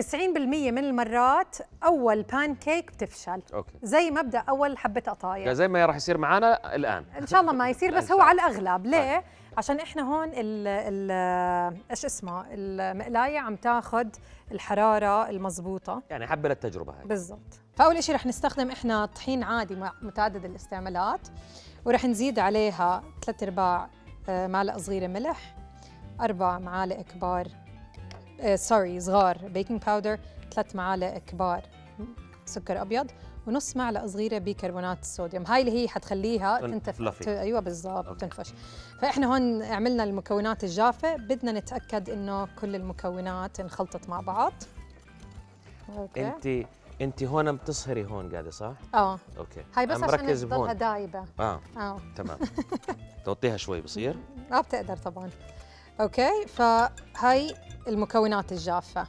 90% من المرات أول بانكيك بتفشل. أوكي. زي مبدأ أول حبة قطايع. زي ما راح يصير معنا الآن. إن شاء الله ما يصير بس هو على الأغلب، ليه؟ عشان إحنا هون إيش اسمه؟ المقلاية عم تاخذ الحرارة المضبوطة. يعني حبة للتجربة هاي. بالضبط. فأول شيء رح نستخدم إحنا طحين عادي متعدد الاستعمالات، ورح نزيد عليها 3/4 معلقة صغيرة ملح، 4 معالق كبار صغار بيكنج باودر، 3 معالق كبار سكر ابيض، ونص معلقه صغيره بيكربونات الصوديوم. هاي اللي هي حتخليها تنتفش. ايوه بالضبط تنفش. فاحنا هون عملنا المكونات الجافه، بدنا نتاكد انه كل المكونات انخلطت مع بعض. اوكي. انت هون بتصهري هون قاعده صح؟ اه اوكي. هاي بس عشان تضلها دايبه. اه تمام. توطيها شوي بصير؟ بتقدر طبعا. اوكي، فهاي المكونات الجافة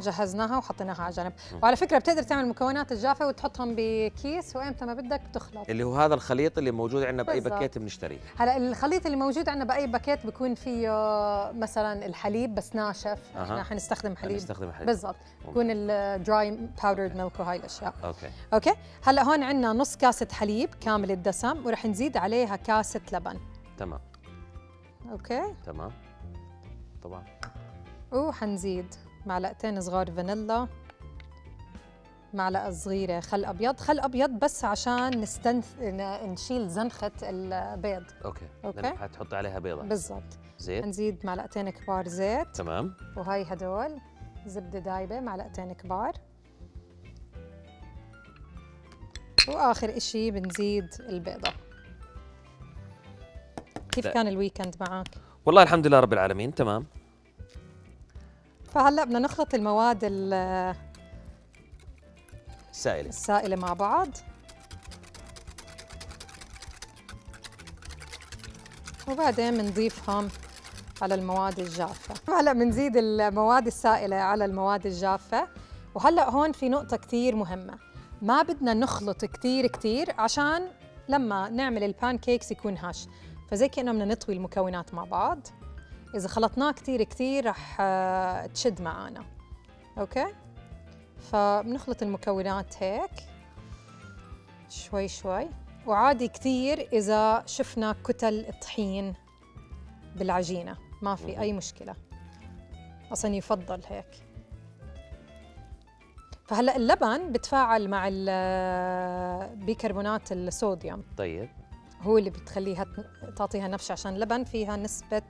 جهزناها وحطيناها على جنب، وعلى فكرة بتقدر تعمل المكونات الجافة وتحطهم بكيس وامتى ما بدك بتخلط. اللي هو هذا الخليط اللي موجود عندنا بأي باكيت بنشتريه. هلا الخليط اللي موجود عندنا بأي باكيت بيكون فيه مثلا الحليب بس ناشف، احنا حنستخدم حليب. بالضبط، بكون الدراي باودرد ميلك وهي الأشياء. اوكي. اوكي، هلا هون عندنا نص كاسة حليب كامل الدسم، ورح نزيد عليها كاسة لبن. تمام. اوكي. تمام. طبعا. وحنزيد معلقتين صغار فانيلا، معلقة صغيرة خل أبيض، بس عشان نشيل زنخة البيض. أوكي. أوكي. حتحط عليها بيضة. بالضبط. زيت. حنزيد معلقتين كبار زيت. تمام. وهي هدول زبدة دايبة معلقتين كبار. وآخر إشي بنزيد البيضة. كيف كان الويكند معك؟ والله الحمد لله رب العالمين تمام. فهلا بدنا نخلط المواد السائلة مع بعض، وبعدين بنضيفهم على المواد الجافة. هلا بنزيد المواد السائلة على المواد الجافة. وهلا هون في نقطة كثير مهمة، ما بدنا نخلط كثير عشان لما نعمل البانكيكس يكون هش، فزي كأنه بدنا نطوي المكونات مع بعض. إذا خلطناه كثير رح تشد معانا. أوكي؟ فبنخلط المكونات هيك شوي شوي، وعادي كثير إذا شفنا كتل طحين بالعجينة، ما في أي مشكلة، أصلاً يفضل هيك. فهلأ اللبن بتفاعل مع بيكربونات الصوديوم. طيب. هو اللي بتخليها تعطيها نفشة، عشان اللبن فيها نسبة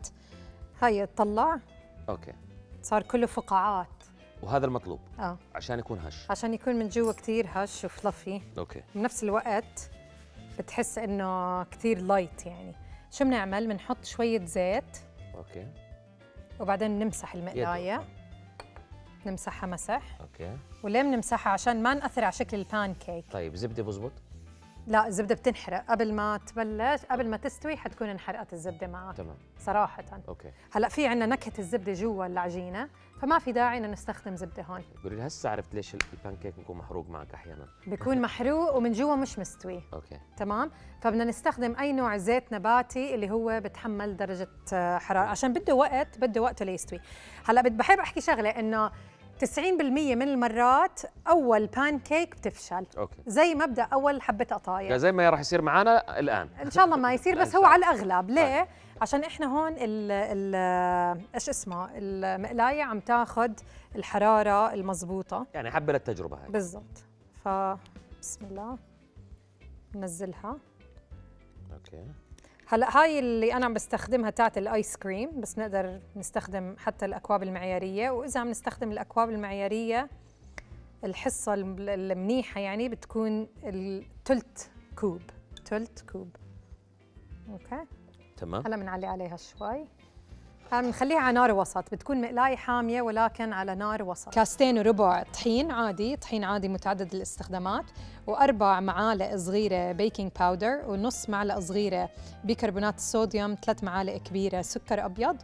هاي تطلع. اوكي. صار كله فقاعات. وهذا المطلوب. عشان يكون هش. عشان يكون من جوا كثير هش وفلافي. اوكي. بنفس الوقت بتحس انه كثير لايت يعني. شو بنعمل؟ بنحط شوية زيت. اوكي. وبعدين نمسح المقلاية. نمسحها مسح. اوكي. وليه بنمسحها؟ عشان ما نأثر على شكل البان كيك. طيب زبدة بزبط؟ لا، الزبدة بتنحرق قبل ما تبلش، قبل ما تستوي حتكون انحرقت الزبدة معك. تمام. صراحة. اوكي. هلا في عندنا نكهة الزبدة جوا العجينة، فما في داعي انه نستخدم زبدة هون. قولي لي هسه عرفت ليش البانكيك بيكون محروق معك احيانا؟ بيكون محروق ومن جوا مش مستوي. اوكي. تمام؟ فبدنا نستخدم أي نوع زيت نباتي اللي هو بتحمل درجة حرارة، عشان بده وقت، ليستوي. هلا بحب احكي شغلة، انه 90% من المرات أول بانكيك بتفشل. أوكي. زي مبدأ أول حبة قطايع. زي ما راح يصير معنا الآن. إن شاء الله ما يصير بس هو على الأغلب، ليه؟ عشان إحنا هون إيش اسمه؟ المقلاية عم تاخذ الحرارة المضبوطة. يعني حبة للتجربة هاي. بالضبط. فبسم الله ننزلها. أوكي. هلا هاي اللي انا عم بستخدمها تاعت الايس كريم، بس نقدر نستخدم حتى الاكواب المعياريه، واذا عم نستخدم الاكواب المعياريه الحصه المنيحه يعني بتكون الثلث كوب. اوكي تمام. هلا بنعلي عليها شوي، بنخليها على نار وسط، بتكون مقلايه حاميه ولكن على نار وسط. 2.4 كاسات طحين عادي، متعدد الاستخدامات، و4 معالق صغيره بيكنج باودر، ونص معلقه صغيره بيكربونات الصوديوم، 3 معالق كبيره سكر ابيض،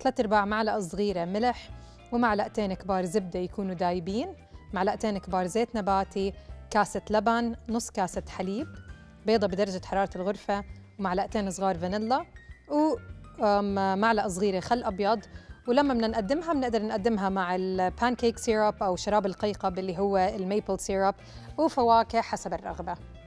3/4 معلقه صغيره ملح، ومعلقتين كبار زبده يكونوا دايبين، معلقتين كبار زيت نباتي، كاسه لبن، نص كاسه حليب، بيضه بدرجه حراره الغرفه، ومعلقتين صغار فانيلا، و معلقة صغيرة خل أبيض، ولما بدنا نقدمها بنقدر نقدمها مع البانكيك سيرب أو شراب القيقب اللي هو الميبل سيرب، وفواكه حسب الرغبة.